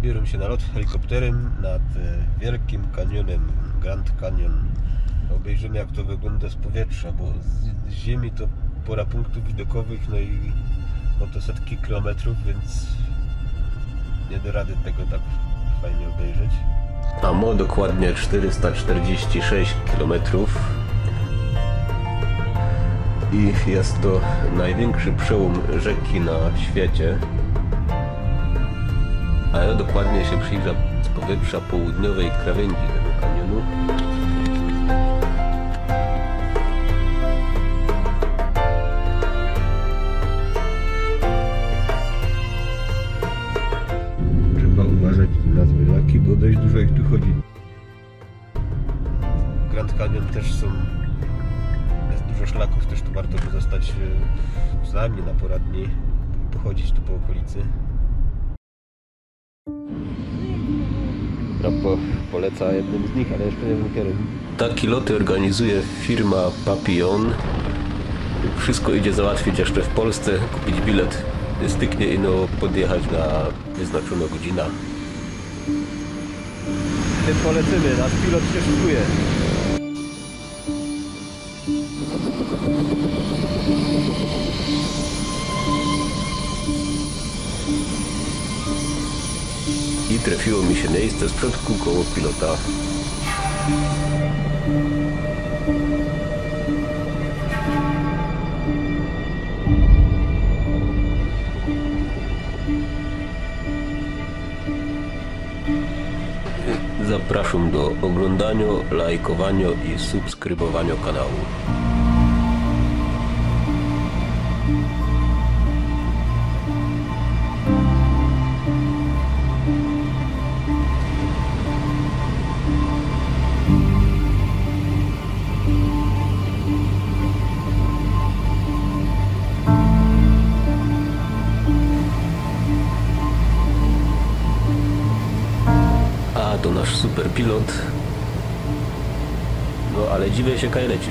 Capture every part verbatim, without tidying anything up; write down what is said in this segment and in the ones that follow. wybieram się na lot helikopterem nad wielkim kanionem, Grand Canyon. Obejrzymy, jak to wygląda z powietrza, bo z ziemi to pora punktów widokowych, no i oto setki kilometrów, więc nie do rady tego tak fajnie obejrzeć. A mo dokładnie czterysta czterdzieści sześć kilometrów i jest to największy przełom rzeki na świecie. A ja dokładnie się przyjrzę z powietrza południowej krawędzi tego kanionu. Trzeba uważać na zwierzaki, bo dość dużo ich tu chodzi. W Grand Canyon też są, jest dużo szlaków, też tu warto by zostać przynajmniej na parę dni, pochodzić tu po okolicy. No, po, poleca jednym z nich, ale jeszcze nie wiem kiedy. Takie loty organizuje firma Papillon. Wszystko idzie załatwić jeszcze w Polsce, kupić bilet. Styknie i no podjechać na wyznaczoną godzinę. Tym polecimy, nasz pilot się szykuje. I trafiło mi się miejsce z przodku koło pilota. Zapraszam do oglądania, lajkowania i subskrybowania kanału. To nasz super pilot. No ale dziwię się, kaj lecisz.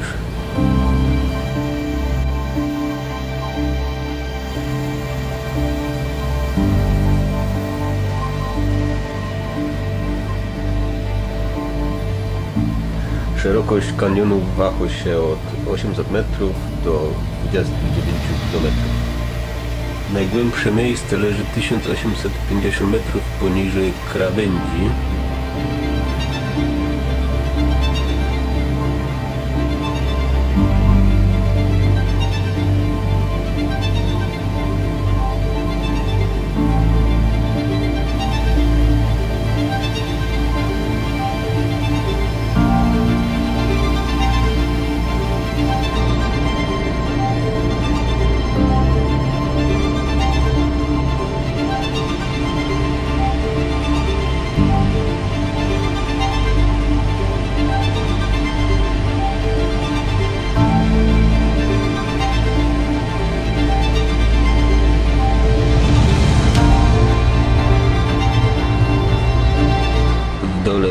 Szerokość kanionu waha się od osiemset metrów do dwudziestu dziewięciu kilometrów. Najgłębsze miejsce leży tysiąc osiemset pięćdziesiąt metrów poniżej krawędzi.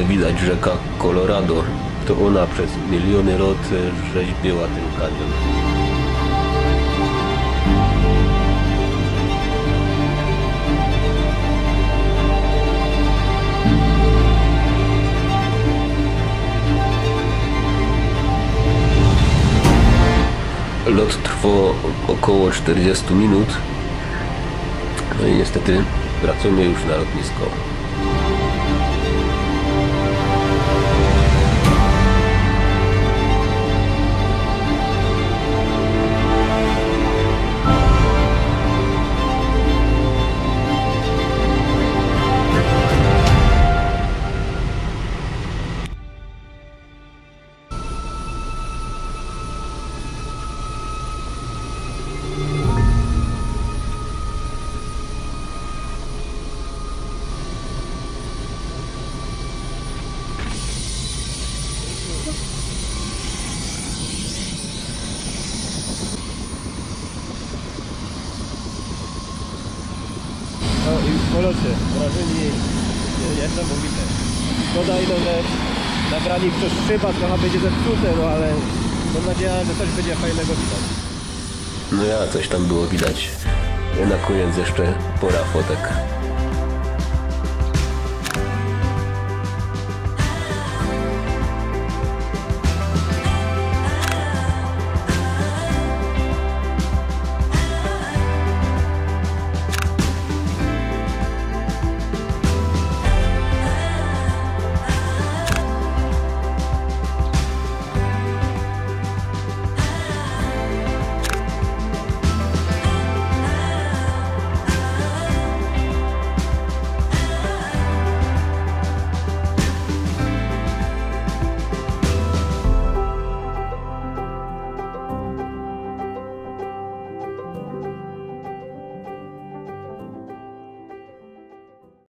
Widać rzeka Colorado, to ona przez miliony lat rzeźbiła ten kanion. Lot trwał około czterdzieści minut, no i niestety wracamy już na lotnisko. No i w polocie wrażenie niesamowite. Szkoda, ile że nabrali przez szyba, trochę będzie zepsute, no ale mam nadzieję, że coś będzie fajnego widać. No ja coś tam było widać. Na koniec jeszcze pora fotek.